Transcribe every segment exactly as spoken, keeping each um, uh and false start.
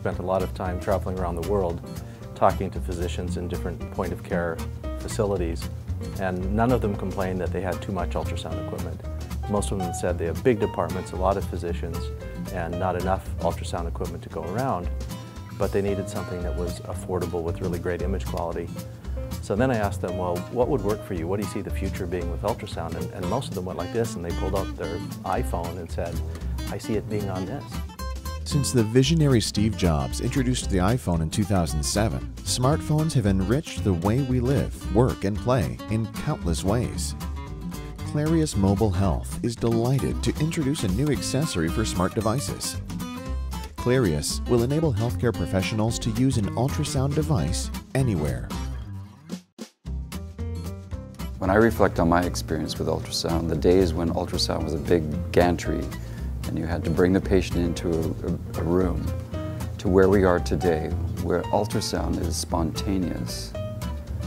spent a lot of time traveling around the world talking to physicians in different point-of-care facilities, and none of them complained that they had too much ultrasound equipment. Most of them said they have big departments, a lot of physicians, and not enough ultrasound equipment to go around, but they needed something that was affordable with really great image quality. So then I asked them, well, what would work for you? What do you see the future being with ultrasound? And, and most of them went like this, and they pulled out their iPhone and said, I see it being on this. Since the visionary Steve Jobs introduced the iPhone in two thousand seven, smartphones have enriched the way we live, work, and play in countless ways. Clarius Mobile Health is delighted to introduce a new accessory for smart devices. Clarius will enable healthcare professionals to use an ultrasound device anywhere. When I reflect on my experience with ultrasound, the days when ultrasound was a big gantry, and you had to bring the patient into a, a room, to where we are today, where ultrasound is spontaneous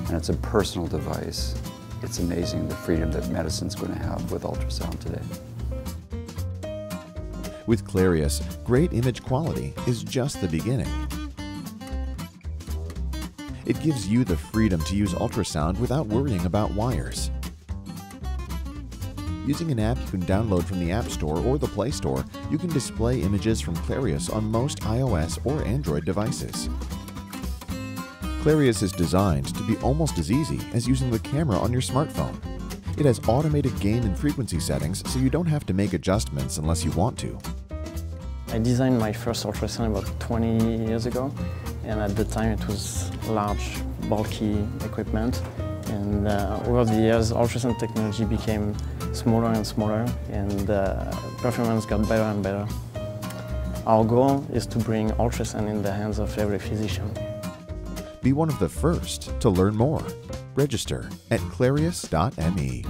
and it's a personal device. It's amazing the freedom that medicine's going to have with ultrasound today. With Clarius, great image quality is just the beginning. It gives you the freedom to use ultrasound without worrying about wires. Using an app you can download from the App Store or the Play Store, you can display images from Clarius on most iOS or Android devices. Clarius is designed to be almost as easy as using the camera on your smartphone. It has automated gain and frequency settings, so you don't have to make adjustments unless you want to. I designed my first ultrasound about twenty years ago, and at the time it was large, bulky equipment. And uh, over the years, ultrasound technology became smaller and smaller, and uh, performance got better and better. Our goal is to bring ultrasound in the hands of every physician. Be one of the first to learn more. Register at clarius dot m e.